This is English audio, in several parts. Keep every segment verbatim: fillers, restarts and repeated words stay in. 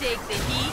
take the heat.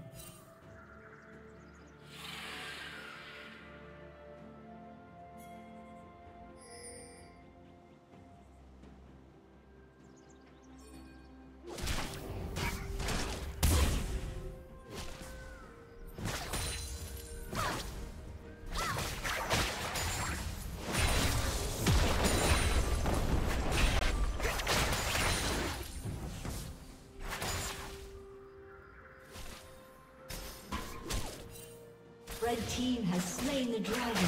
The red team has slain the dragon.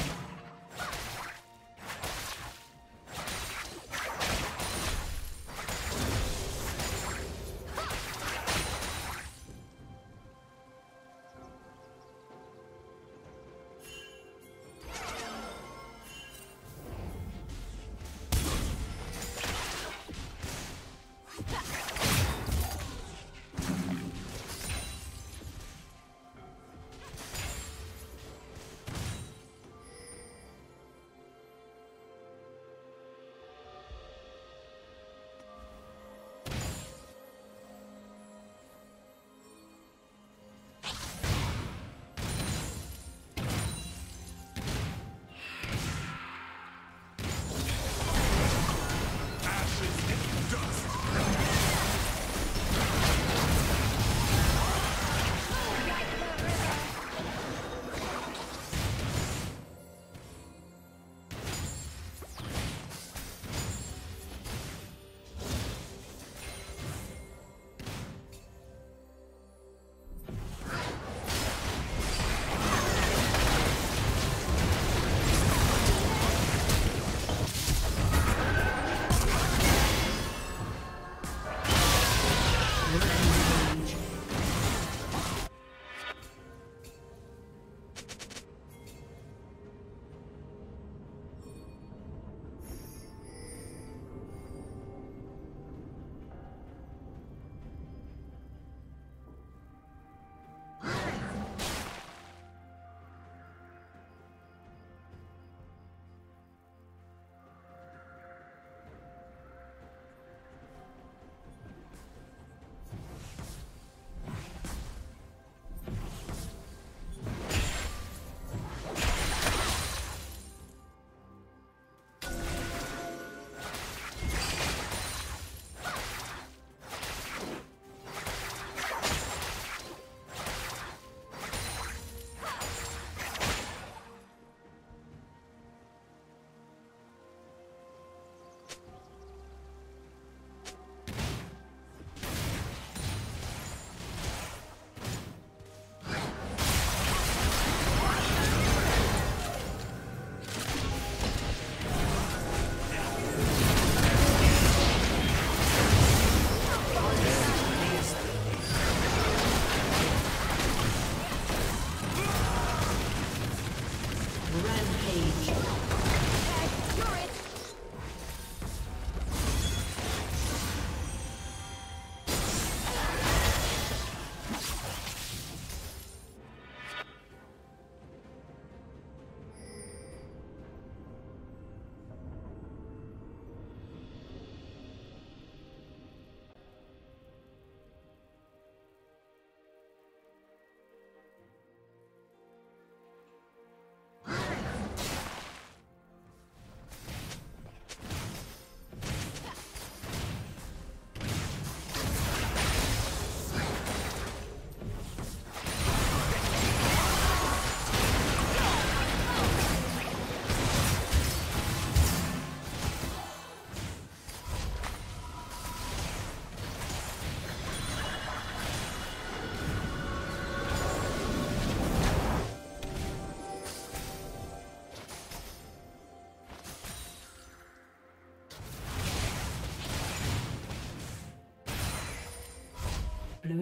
Blue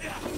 Yeah!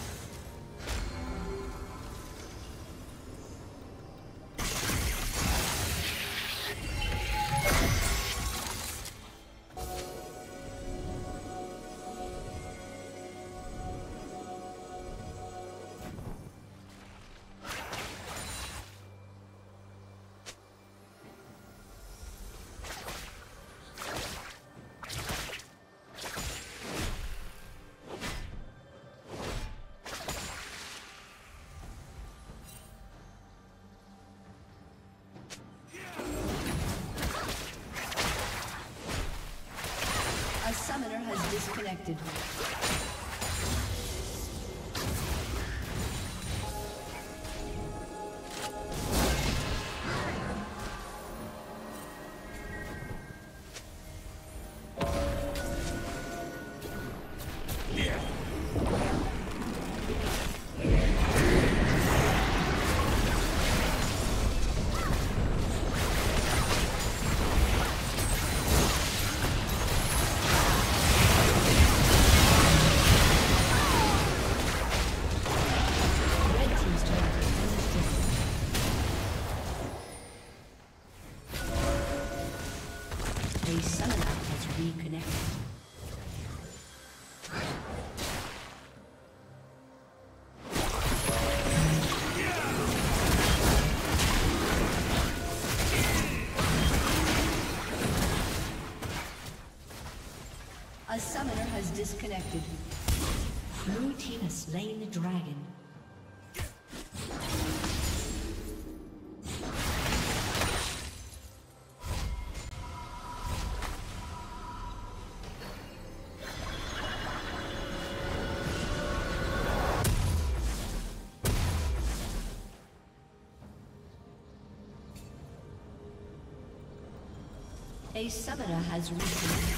Disconnected. A summoner has disconnected. Blue team has slain the dragon. A summoner has reconnected.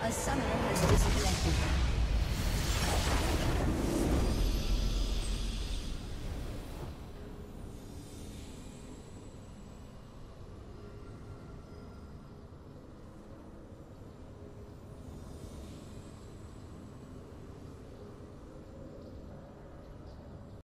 A summoner has disconnected.